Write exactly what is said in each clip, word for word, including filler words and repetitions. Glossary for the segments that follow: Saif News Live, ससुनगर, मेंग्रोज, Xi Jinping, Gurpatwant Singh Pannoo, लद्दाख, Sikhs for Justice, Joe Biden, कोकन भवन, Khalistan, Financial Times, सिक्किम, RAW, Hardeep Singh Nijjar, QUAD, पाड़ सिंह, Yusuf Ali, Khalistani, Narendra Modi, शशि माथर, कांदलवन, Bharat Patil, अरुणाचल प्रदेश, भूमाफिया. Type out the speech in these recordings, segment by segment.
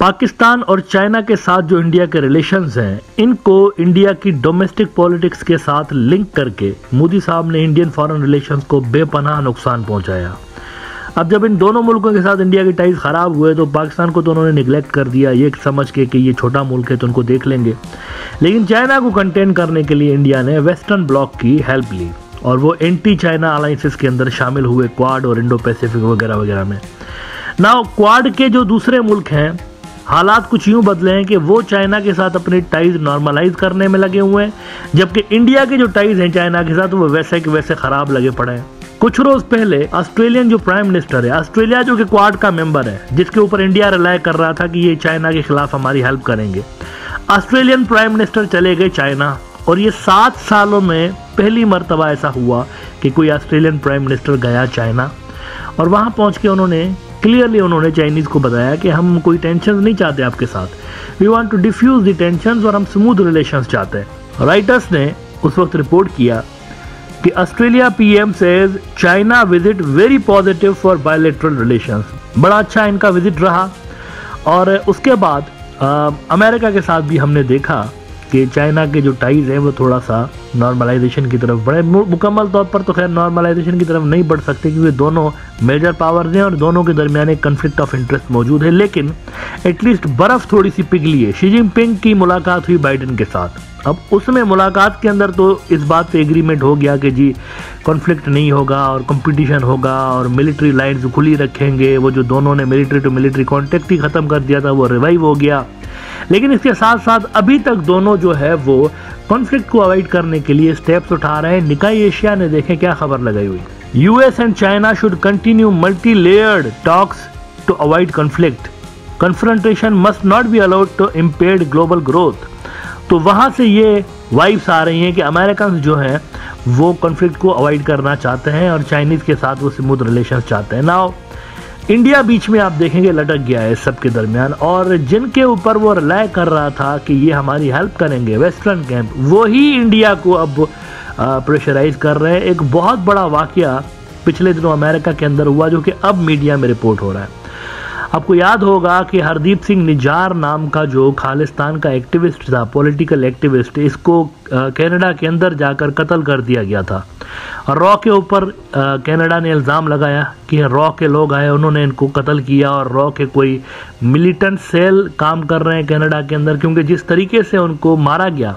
पाकिस्तान और चाइना के साथ जो इंडिया के रिलेशंस हैं, इनको इंडिया की डोमेस्टिक पॉलिटिक्स के साथ लिंक करके मोदी साहब ने इंडियन फॉरेन रिलेशंस को बेपनाह नुकसान पहुंचाया। अब जब इन दोनों मुल्कों के साथ इंडिया के टाइज ख़राब हुए तो पाकिस्तान को तो उन्होंने निगलेक्ट कर दिया, ये समझ के कि ये छोटा मुल्क है तो उनको देख लेंगे। लेकिन चाइना को कंटेन करने के लिए इंडिया ने वेस्टर्न ब्लॉक की हेल्प ली और वो एंटी चाइना अलाइंसेस के अंदर शामिल हुए, क्वाड और इंडो पैसिफिक वगैरह वगैरह में। नाउ क्वाड के जो दूसरे मुल्क हैं, हालात कुछ यूँ बदले हैं कि वो चाइना के साथ अपने टाइज नॉर्मलाइज करने में लगे हुए हैं, जबकि इंडिया के जो टाइज हैं चाइना के साथ वो वैसे के वैसे ख़राब लगे पड़े हैं। कुछ रोज़ पहले ऑस्ट्रेलियन जो प्राइम मिनिस्टर है, ऑस्ट्रेलिया जो कि क्वाड का मेंबर है, जिसके ऊपर इंडिया रिलाय कर रहा था कि ये चाइना के खिलाफ हमारी हेल्प करेंगे, ऑस्ट्रेलियन प्राइम मिनिस्टर चले गए चाइना। और ये सात सालों में पहली मर्तबा ऐसा हुआ कि कोई ऑस्ट्रेलियन प्राइम मिनिस्टर गया चाइना और वहाँ पहुँच के उन्होंने क्लियरली उन्होंने चाइनीज़ को बताया कि हम कोई टेंशन नहीं चाहते आपके साथ, we want to defuse the tension और हम स्मूथ रिलेशंस चाहते हैं। राइटर्स ने उस वक्त रिपोर्ट किया कि Australia PM says China visit very positive for bilateral relations. बड़ा अच्छा इनका विजिट रहा। और उसके बाद आ, अमेरिका के साथ भी हमने देखा कि चाइना के जो टाइज हैं वो थोड़ा सा नॉर्मलाइजेशन की तरफ बढ़े। मुकम्मल तौर पर तो खैर नॉर्मलाइजेशन की तरफ नहीं बढ़ सकते क्योंकि दोनों मेजर पावर्स हैं और दोनों के दरमियान एक कन्फ्लिक्ट ऑफ इंटरेस्ट मौजूद है, लेकिन एटलीस्ट बर्फ़ थोड़ी सी पिघली है। शी जिनपिंग की मुलाकात हुई बाइडन के साथ। अब उसमें मुलाकात के अंदर तो इस बात पे एग्रीमेंट हो गया कि जी कॉन्फ्लिक्ट नहीं होगा और कंपटीशन होगा और मिलिट्री लाइंस खुली रखेंगे। वो जो दोनों ने मिलिट्री टू मिलिट्री कॉन्टेक्ट ही ख़त्म कर दिया था वो रिवाइव हो गया। लेकिन इसके साथ साथ अभी तक दोनों जो है वो कॉन्फ्लिक्ट को अवॉइड करने के लिए स्टेप्स उठा रहे हैं। निकाय एशिया ने देखें क्या खबर लगाई हुई, US and China should continue multi layered talks to avoid conflict, confrontation must not be allowed to impair global growth. तो वहाँ से ये वाइब्स आ रही हैं कि अमेरिकन जो हैं वो कॉन्फ्लिक्ट को अवॉइड करना चाहते हैं और चाइनीज़ के साथ वो स्मूथ रिलेशंस चाहते हैं। नाउ इंडिया बीच में आप देखेंगे लटक गया है सब के दरमियान, और जिनके ऊपर वो रिलाय कर रहा था कि ये हमारी हेल्प करेंगे वेस्टर्न कैंप, वही इंडिया को अब प्रेशराइज कर रहे हैं। एक बहुत बड़ा वाकया पिछले दिनों अमेरिका के अंदर हुआ जो कि अब मीडिया में रिपोर्ट हो रहा है। आपको याद होगा कि हरदीप सिंह निजार नाम का जो खालिस्तान का एक्टिविस्ट था, पॉलिटिकल एक्टिविस्ट, इसको कनाडा के अंदर जाकर कत्ल कर दिया गया था। रॉ के ऊपर कनाडा ने इल्ज़ाम लगाया कि रॉ के लोग आए, उन्होंने इनको कत्ल किया और रॉ के कोई मिलिटेंट सेल काम कर रहे हैं कनाडा के अंदर, क्योंकि जिस तरीके से उनको मारा गया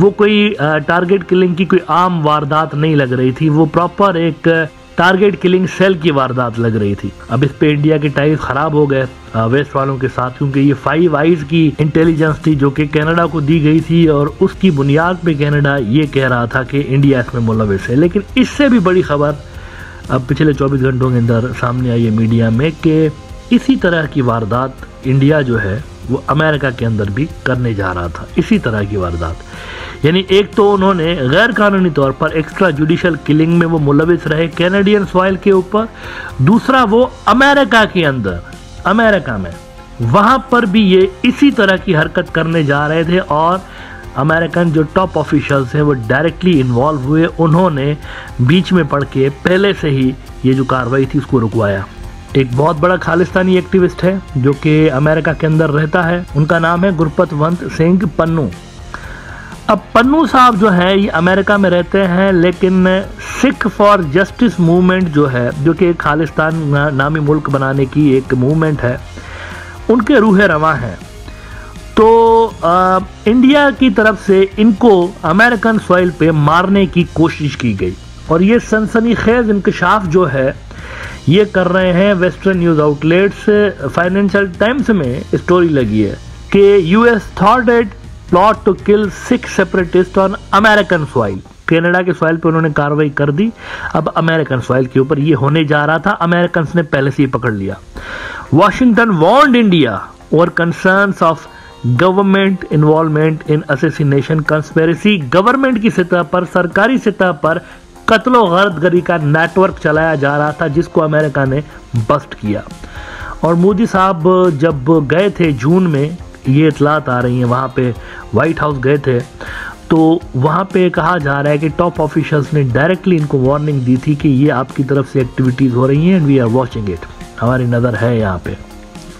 वो कोई टारगेट किलिंग की कोई आम वारदात नहीं लग रही थी, वो प्रॉपर एक टारगेट किलिंग सेल की वारदात लग रही थी। अब इस पे इंडिया के टाइज ख़राब हो गए वेस्ट वालों के साथ, क्योंकि ये फाइव आइज की इंटेलिजेंस थी जो कि कनाडा को दी गई थी और उसकी बुनियाद पे कनाडा ये कह रहा था कि इंडिया इसमें मुलविस है। लेकिन इससे भी बड़ी खबर अब पिछले चौबीस घंटों के अंदर सामने आई है मीडिया में कि इसी तरह की वारदात इंडिया जो है वो अमेरिका के अंदर भी करने जा रहा था, इसी तरह की वारदात। यानी एक तो उन्होंने गैर कानूनी तौर पर एक्स्ट्रा जुडिशल किलिंग में वो मुलविस रहे कैनेडियन सॉइल के ऊपर, दूसरा वो अमेरिका के अंदर, अमेरिका में वहाँ पर भी ये इसी तरह की हरकत करने जा रहे थे और अमेरिकन जो टॉप ऑफिशियल्स हैं वो डायरेक्टली इन्वॉल्व हुए। उन्होंने बीच में पड़ के पहले से ही ये जो कार्रवाई थी उसको रुकवाया। एक बहुत बड़ा खालिस्तानी एक्टिविस्ट है जो कि अमेरिका के अंदर रहता है, उनका नाम है गुरपतवंत सिंह पन्नू। अब पन्नू साहब जो है ये अमेरिका में रहते हैं, लेकिन सिख फॉर जस्टिस मूवमेंट जो है जो कि खालिस्तान नामी मुल्क बनाने की एक मूवमेंट है, उनके रूह रवा हैं। तो आ, इंडिया की तरफ से इनको अमेरिकन सॉइल पे मारने की कोशिश की गई और ये सनसनीखेज इंकशाफ जो है ये कर रहे हैं western news outlets. Financial Times में स्टोरी लगी है कि US thwarted plot to kill Sikh separatist on American soil. Canada के सॉइल पर उन्होंने कार्रवाई कर दी, अब अमेरिकन सॉइल के ऊपर ये होने जा रहा था, अमेरिकन ने पहले से ही पकड़ लिया। Washington warned India over concerns of government involvement in assassination conspiracy. Government की सतह पर, सरकारी सतह पर कत्लो गर्दगरी का नेटवर्क चलाया जा रहा था जिसको अमेरिका ने बस्ट किया। और मोदी साहब जब गए थे जून में, ये इतलात आ रही हैं, वहाँ पे वाइट हाउस गए थे तो वहाँ पे कहा जा रहा है कि टॉप ऑफिशियल्स ने डायरेक्टली इनको वार्निंग दी थी कि ये आपकी तरफ से एक्टिविटीज़ हो रही हैं and we are watching it, हमारी नज़र है यहाँ पे।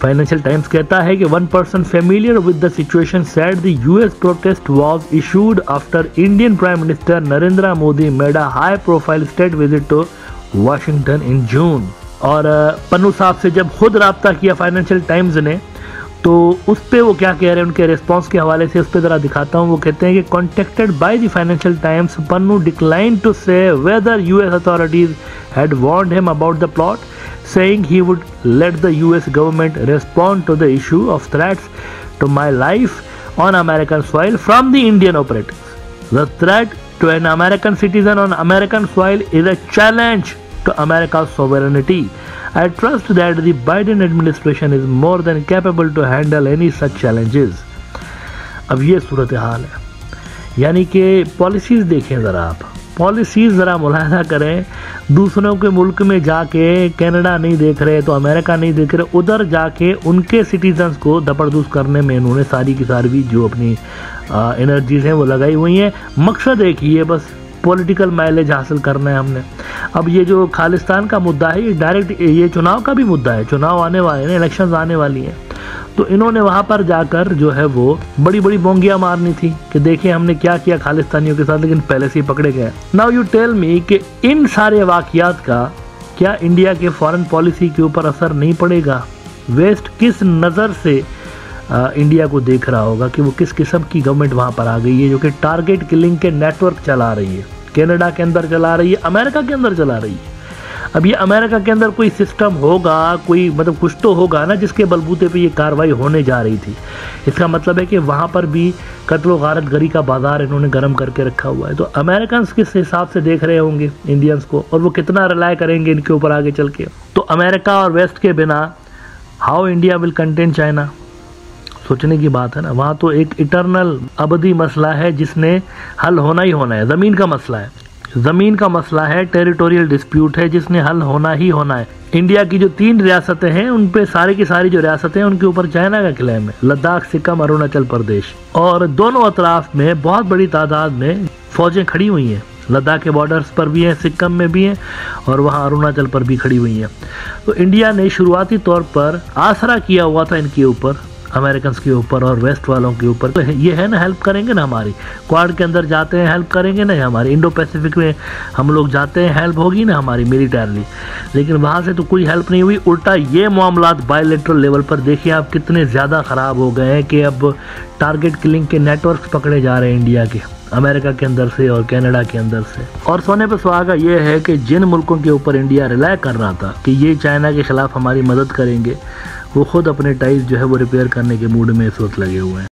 फाइनेंशियल टाइम्स कहता है कि one person familiar with the situation said the US protest was issued after Indian prime minister Narendra Modi made a high profile state visit to Washington in June. और पन्नू साहब से जब खुद रब्ता किया फाइनेंशियल टाइम्स ने तो उस पर वो क्या कह रहे हैं उनके रिस्पांस के हवाले से उस पर ज़रा दिखाता हूँ। वो कहते हैं कि contacted by the Financial Times Pannu decline to say whether US authorities had warned him about the plot saying he would let the US government respond to the issue of threats to my life on American soil from the Indian operators. The threat to an American citizen on American soil is a challenge to America's sovereignty. I trust that the Biden administration is more than capable to handle any such challenges. अब ये सूरत हाल है, यानी कि policies देखें ज़रा, आप policies ज़रा मुलाहजा करें। दूसरों के मुल्क में जाके कनाडा नहीं देख रहे तो अमेरिका नहीं देख रहे, उधर जाके उनके सिटीजन्स को दबरदूस करने में इन्होंने सारी की सारी जो अपनी एनर्जीज़ हैं वो लगाई हुई हैं। मकसद एक ही है, बस पॉलिटिकल माइलेज हासिल करना है हमने। अब ये जो खालिस्तान का मुद्दा है ये डायरेक्ट ये चुनाव का भी मुद्दा है, चुनाव आने वाले हैं, इलेक्शंस आने वाली हैं, तो इन्होंने वहाँ पर जाकर जो है वो बड़ी बड़ी बोंगियाँ मारनी थी कि देखिए हमने क्या किया खालिस्तानियों के साथ, लेकिन पहले से ही पकड़े गए। नाउ यू टेल मी कि इन सारे वाक़ियात का क्या इंडिया के फॉरेन पॉलिसी के ऊपर असर नहीं पड़ेगा? वेस्ट किस नज़र से इंडिया को देख रहा होगा कि वो किस किस्म की गवर्नमेंट वहाँ पर आ गई है जो कि टारगेट किलिंग के नेटवर्क चला रही है, कनाडा के अंदर चला रही है, अमेरिका के अंदर चला रही है। अब ये अमेरिका के अंदर कोई सिस्टम होगा, कोई मतलब कुछ तो होगा ना जिसके बलबूते पे ये कार्रवाई होने जा रही थी। इसका मतलब है कि वहाँ पर भी कत्लो गारत गरी का बाज़ार इन्होंने गर्म करके रखा हुआ है। तो अमेरिकन किस हिसाब से देख रहे होंगे इंडियंस को और वो कितना रिलाय करेंगे इनके ऊपर आगे चल के। तो अमेरिका और वेस्ट के बिना how India will contain China, सोचने की बात है ना। वहाँ तो एक इटरनल अबदी मसला है जिसने हल होना ही होना है, ज़मीन का मसला है, ज़मीन का मसला है, टेरिटोरियल डिस्प्यूट है जिसने हल होना ही होना है। इंडिया की जो तीन रियासतें हैं उन पे सारी की सारी जो रियासतें हैं उनके ऊपर चाइना का क्लेम है, लद्दाख, सिक्किम, अरुणाचल प्रदेश, और दोनों अतराफ में बहुत बड़ी तादाद में फ़ौजें खड़ी हुई हैं। लद्दाख के बॉर्डर्स पर भी हैं, सिक्किम में भी हैं और वहाँ अरुणाचल पर भी खड़ी हुई हैं। तो इंडिया ने शुरुआती तौर पर आसरा किया हुआ था इनके ऊपर, अमेरिकन्स के ऊपर और वेस्ट वालों के ऊपर। तो ये है ना, हेल्प करेंगे ना, हमारी क्वाड के अंदर जाते हैं हेल्प करेंगे ना, हमारी इंडो पैसिफिक में हम लोग जाते हैं हेल्प होगी ना हमारी मिलिटरली, लेकिन वहाँ से तो कोई हेल्प नहीं हुई। उल्टा ये मामला बायलैटरल लेवल पर देखिए आप कितने ज़्यादा ख़राब हो गए हैं कि अब टारगेट किलिंग के नेटवर्क पकड़े जा रहे हैं इंडिया के, अमेरिका के अंदर से और कनाडा के अंदर से। और सोने पर सुहागा ये है कि जिन मुल्कों के ऊपर इंडिया रिलाय कर रहा था कि ये चाइना के ख़िलाफ़ हमारी मदद करेंगे, वो खुद अपने टाइज जो है वो रिपेयर करने के मूड में इस वक्त लगे हुए हैं।